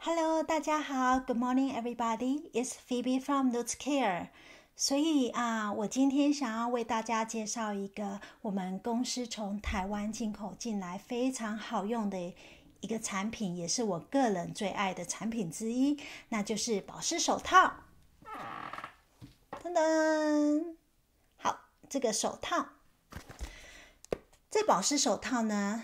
Hello， 大家好 ，Good morning, everybody. It's Phoebe from Nuts Care. 所以我今天想要为大家介绍一个我们公司从台湾进口进来非常好用的一个产品，也是我个人最爱的产品之一，那就是保湿手套。噔噔，好，这个手套，这保湿手套呢，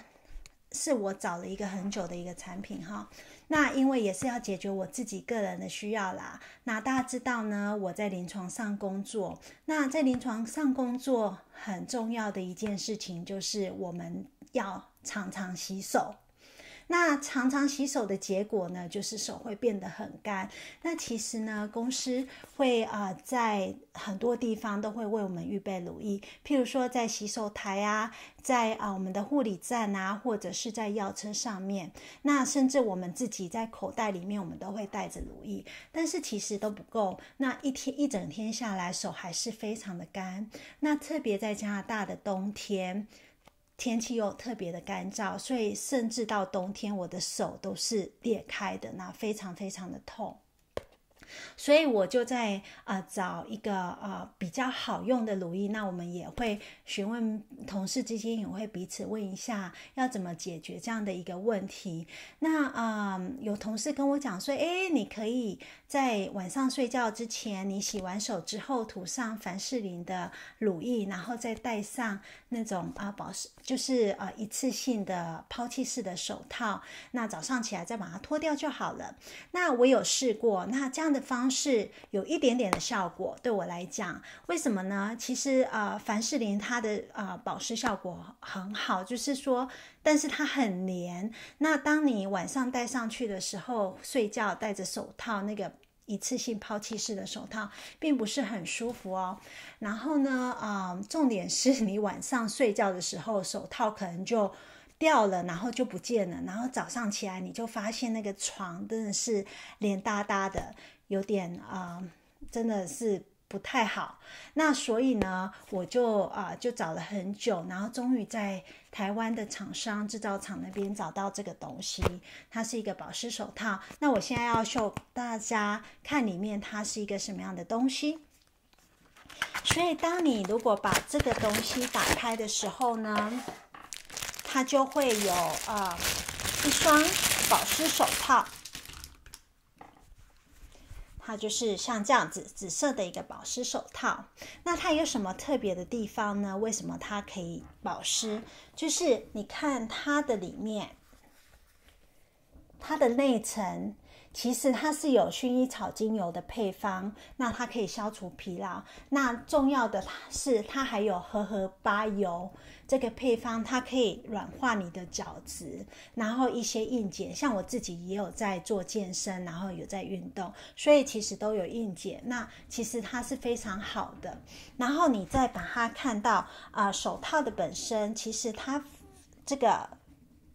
是我找了一个很久的一个产品哈。那因为也是要解决我自己个人的需要啦。那大家知道呢，我在临床上工作，那在临床上工作很重要的一件事情就是我们要常常洗手。那常常洗手的结果呢，就是手会变得很干。那其实呢，公司会在很多地方都会为我们预备乳液，譬如说在洗手台啊，在我们的护理站啊，或者是在药车上面。那甚至我们自己在口袋里面，我们都会带着乳液，但是其实都不够。那一整天下来，手还是非常的干。那特别在加拿大的冬天，天气又特别的干燥，所以甚至到冬天我的手都是裂开的，那非常非常的痛。所以我就在找一个比较好用的乳液，那我们也会询问同事之间，也会彼此问一下要怎么解决这样的一个问题。那有同事跟我讲说，你可以在晚上睡觉之前，你洗完手之后涂上凡士林的乳液，然后再戴上那种保湿，就是一次性的抛弃式的手套，那早上起来再把它脱掉就好了。那我有试过，那这样的方式有一点点的效果，对我来讲，为什么呢？其实凡士林它的保湿效果很好，就是说，但是它很黏。那当你晚上戴上去的时候，睡觉戴着手套，那个一次性抛弃式的手套并不是很舒服哦。然后呢，重点是你晚上睡觉的时候，手套可能就掉了，然后就不见了，然后早上起来你就发现那个床真的是黏哒哒的，有点真的是不太好。那所以呢，我就找了很久，然后终于在台湾的厂商制造厂那边找到这个东西，它是一个保湿手套。那我现在要秀大家看里面它是一个什么样的东西。所以当你如果把这个东西打开的时候呢，它就会有一双保湿手套，它就是像这样子紫色的一个保湿手套。那它有什么特别的地方呢？为什么它可以保湿？就是你看它的里面，它的内层其实它是有薰衣草精油的配方，那它可以消除疲劳。那重要的是它还有荷荷巴油这个配方，它可以软化你的角质，然后一些硬结，像我自己也有在做健身，然后有在运动，所以其实都有硬结。那其实它是非常好的。然后你再把它看到手套的本身，其实它这个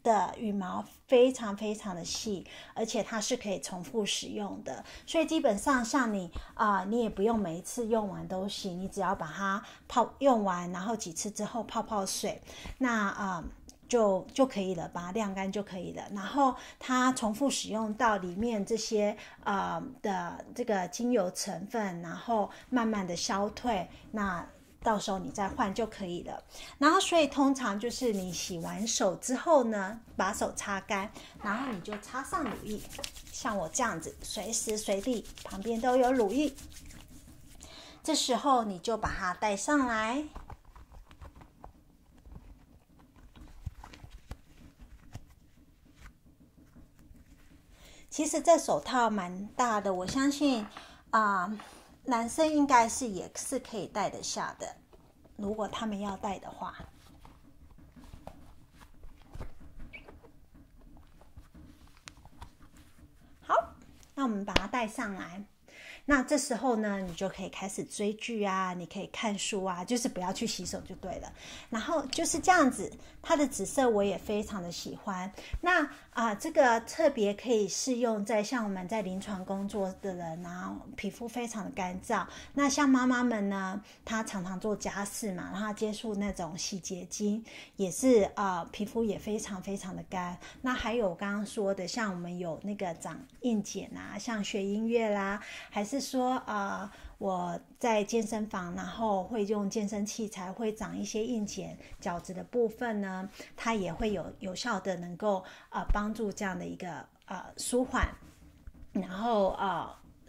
的羽毛非常非常的细，而且它是可以重复使用的，所以基本上像你你也不用每一次用完都洗，你只要把它用完，然后几次之后泡泡水，那就可以了，把它晾干就可以了。然后它重复使用到里面这些的这个精油成分，然后慢慢的消退，那到时候你再换就可以了。然后所以通常就是你洗完手之后呢，把手擦干，然后你就擦上乳液，像我这样子随时随地旁边都有乳液，这时候你就把它戴上来。其实这手套蛮大的，我相信男生应该是也是可以戴得下的，如果他们要戴的话。好，那我们把它戴上来。那这时候呢，你就可以开始追剧啊，你可以看书啊，就是不要去洗手就对了。然后就是这样子，它的紫色我也非常的喜欢。那这个特别可以适用在像我们在临床工作的人啊，皮肤非常的干燥。那像妈妈们呢，她常常做家事嘛，然后接触那种洗洁精，也是皮肤也非常非常的干。那还有刚刚说的，像我们有那个长硬茧啊，像学音乐啦，还是说我在健身房，然后会用健身器材，会长一些硬茧、角质的部分呢，它也会有效的能够帮助这样的一个舒缓，然后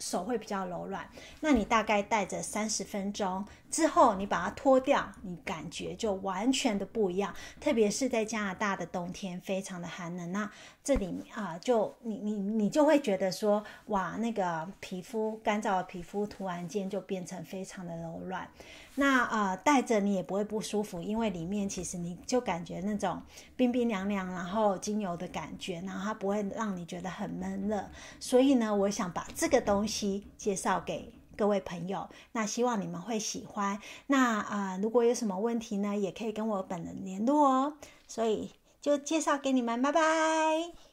手会比较柔软。那你大概戴着30分钟之后，你把它脱掉，你感觉就完全的不一样。特别是在加拿大的冬天，非常的寒冷，那这里就你就会觉得说，哇，那个皮肤干燥的皮肤突然间就变成非常的柔软。那戴着你也不会不舒服，因为里面其实你就感觉那种冰冰凉凉，然后精油的感觉，然后它不会让你觉得很闷热。所以呢，我想把这个东西介绍给各位朋友，那希望你们会喜欢。那如果有什么问题呢，也可以跟我本人联络哦。所以就介绍给你们，拜拜。